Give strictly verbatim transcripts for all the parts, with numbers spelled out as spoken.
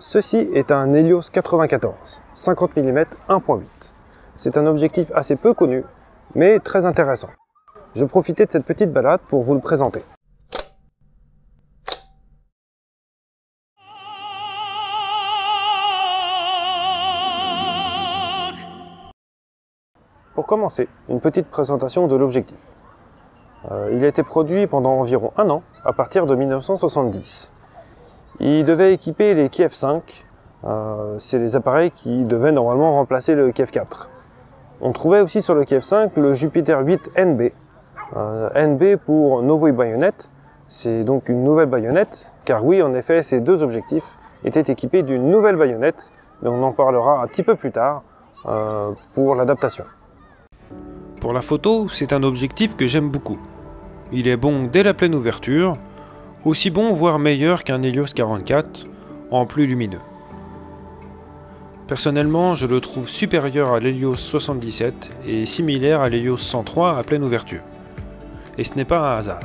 Ceci est un Helios quatre-vingt-quatorze, cinquante millimètres un point huit. C'est un objectif assez peu connu, mais très intéressant. Je profitais de cette petite balade pour vous le présenter. Pour commencer, une petite présentation de l'objectif. Euh, il a été produit pendant environ un an, à partir de mille neuf cent soixante-dix. Il devait équiper les Kiev cinq, euh, c'est les appareils qui devaient normalement remplacer le Kiev quatre. On trouvait aussi sur le Kiev cinq le Jupiter huit N B. Euh, N B pour Novoï baïonnette, c'est donc une nouvelle baïonnette, car oui, en effet, ces deux objectifs étaient équipés d'une nouvelle baïonnette, mais on en parlera un petit peu plus tard euh, pour l'adaptation. Pour la photo, c'est un objectif que j'aime beaucoup. Il est bon dès la pleine ouverture, aussi bon voire meilleur qu'un Helios quarante-quatre, en plus lumineux. Personnellement, je le trouve supérieur à l'Helios soixante-dix-sept et similaire à l'Helios cent trois à pleine ouverture. Et ce n'est pas un hasard.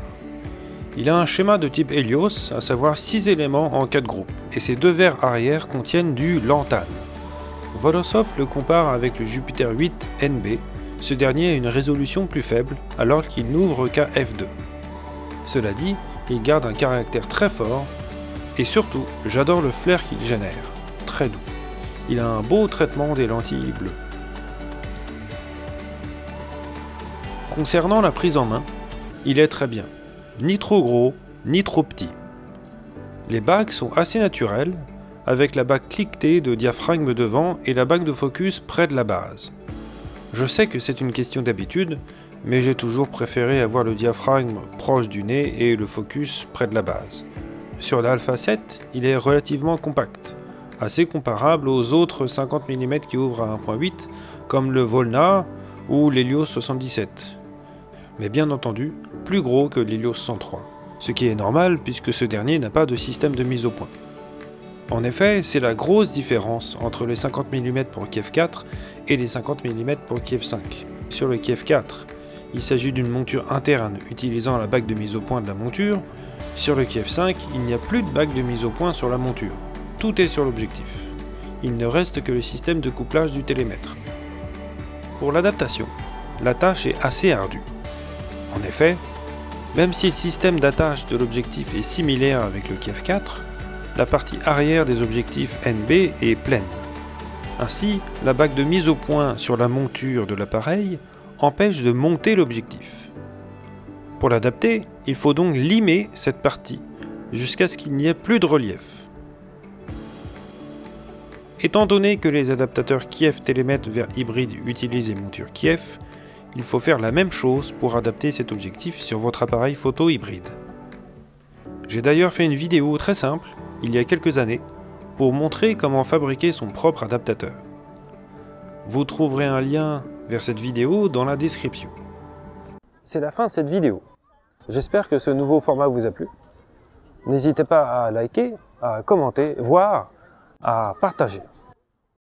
Il a un schéma de type Helios, à savoir six éléments en quatre groupes, et ces deux verres arrière contiennent du lanthane. Volosov le compare avec le Jupiter huit N B, ce dernier a une résolution plus faible alors qu'il n'ouvre qu'à f deux. Cela dit, il garde un caractère très fort et surtout, j'adore le flair qu'il génère, très doux. Il a un beau traitement des lentilles bleues. Concernant la prise en main, il est très bien, ni trop gros, ni trop petit. Les bagues sont assez naturelles, avec la bague cliquetée de diaphragme devant et la bague de focus près de la base. Je sais que c'est une question d'habitude, mais j'ai toujours préféré avoir le diaphragme proche du nez et le focus près de la base. Sur l'Alpha sept, il est relativement compact, assez comparable aux autres cinquante millimètres qui ouvrent à un point huit, comme le Volna ou l'Helios soixante-dix-sept. Mais bien entendu, plus gros que l'Helios cent trois, ce qui est normal puisque ce dernier n'a pas de système de mise au point. En effet, c'est la grosse différence entre les cinquante millimètres pour Kiev quatre et les cinquante millimètres pour Kiev cinq. Sur le Kiev quatre, il s'agit d'une monture interne utilisant la bague de mise au point de la monture. Sur le Kiev cinq, il n'y a plus de bague de mise au point sur la monture. Tout est sur l'objectif. Il ne reste que le système de couplage du télémètre. Pour l'adaptation, la tâche est assez ardue. En effet, même si le système d'attache de l'objectif est similaire avec le Kiev quatre, la partie arrière des objectifs N B est pleine. Ainsi, la bague de mise au point sur la monture de l'appareil empêche de monter l'objectif. Pour l'adapter, il faut donc limer cette partie jusqu'à ce qu'il n'y ait plus de relief. Étant donné que les adaptateurs Kiev télémètre vers hybride utilisent les montures Kiev, il faut faire la même chose pour adapter cet objectif sur votre appareil photo hybride. J'ai d'ailleurs fait une vidéo très simple il y a quelques années, pour montrer comment fabriquer son propre adaptateur. Vous trouverez un lien vers cette vidéo dans la description. C'est la fin de cette vidéo. J'espère que ce nouveau format vous a plu. N'hésitez pas à liker, à commenter, voire à partager.